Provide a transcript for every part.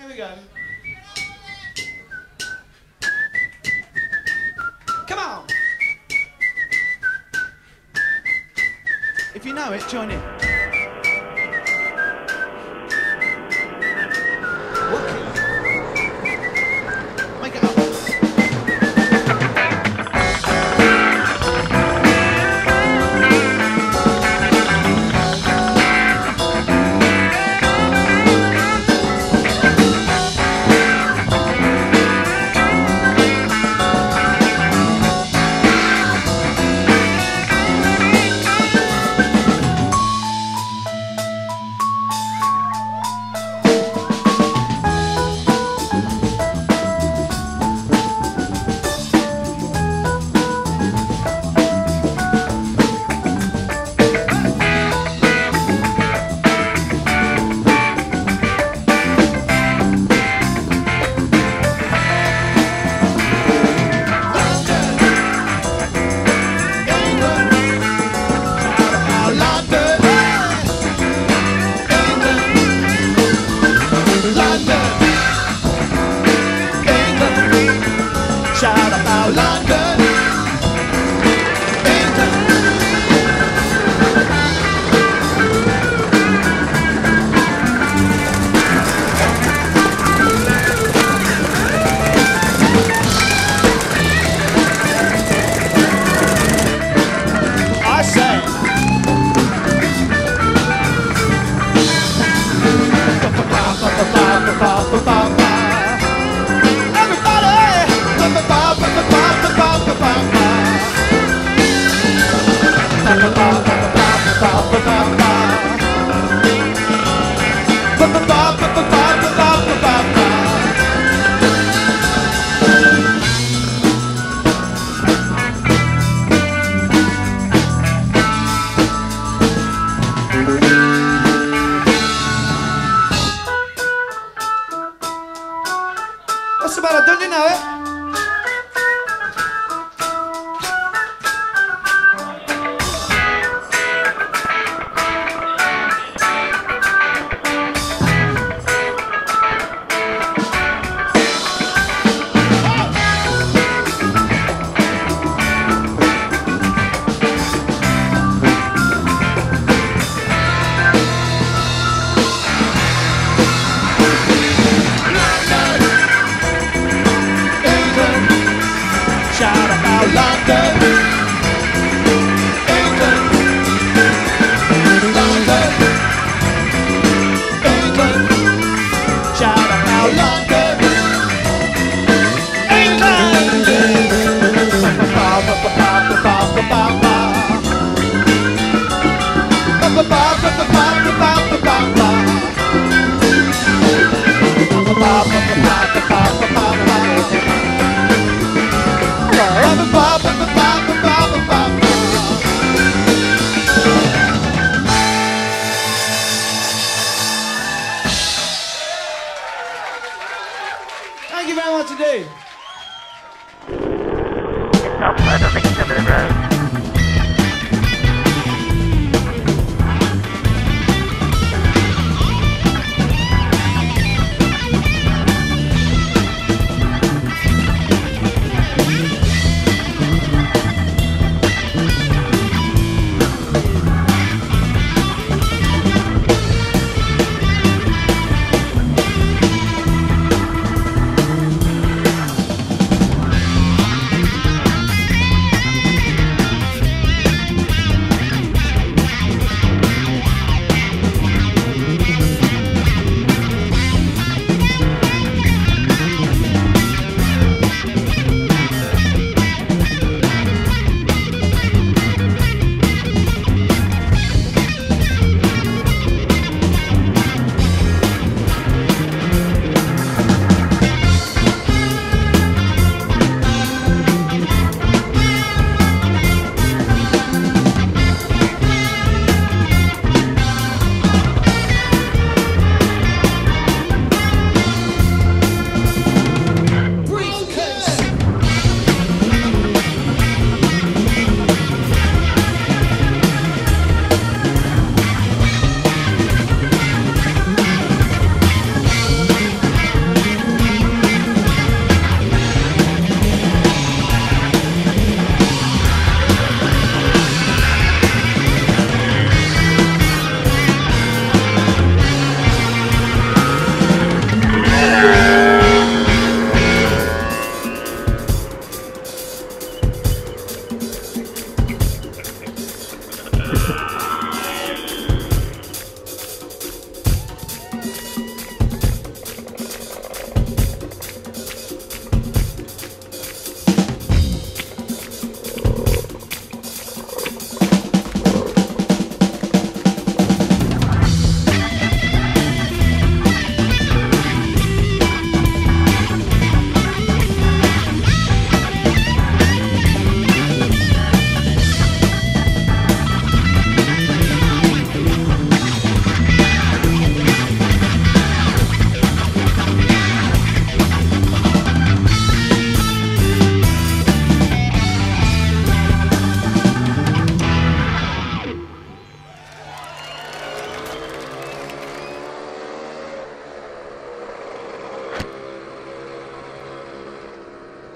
Here we go. Come on! If you know it, join in. What's the matter? Don't you know it? Thank you very much today.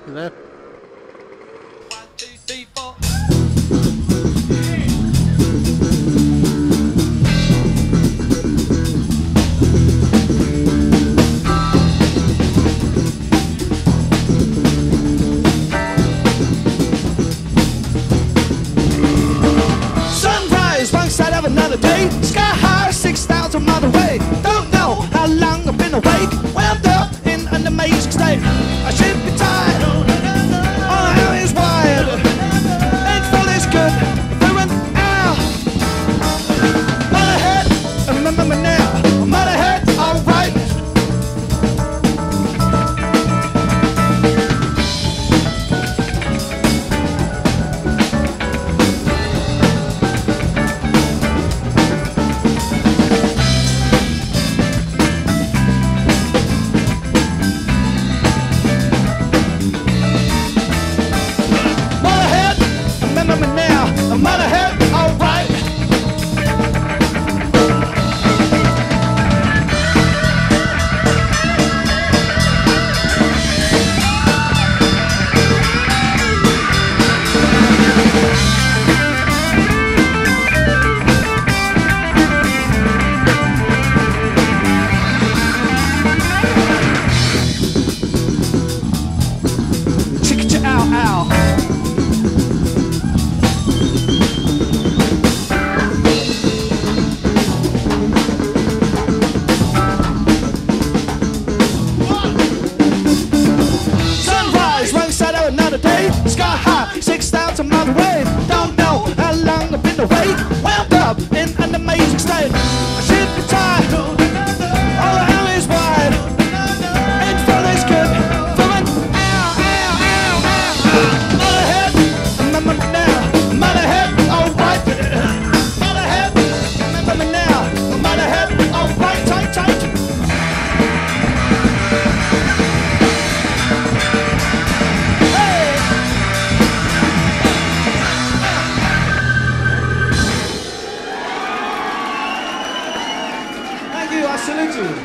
left. 1, 2, 3, 4. Sunrise, wrong side of another day. Sky high, 6,000 miles away. Don't know how long I've been awake. Wound up in an amazing state. I should be tired. Sky high, 6,000 miles away. Don't know how long I've been awake. Wound up in an amazing state. I should be tired. All I know is wide. And for this good, for an hour, hour. Motherhead, remember me now. Motherhead, alright. Motherhead, remember me now. Motherhead, alright, tight, tight. I salute you.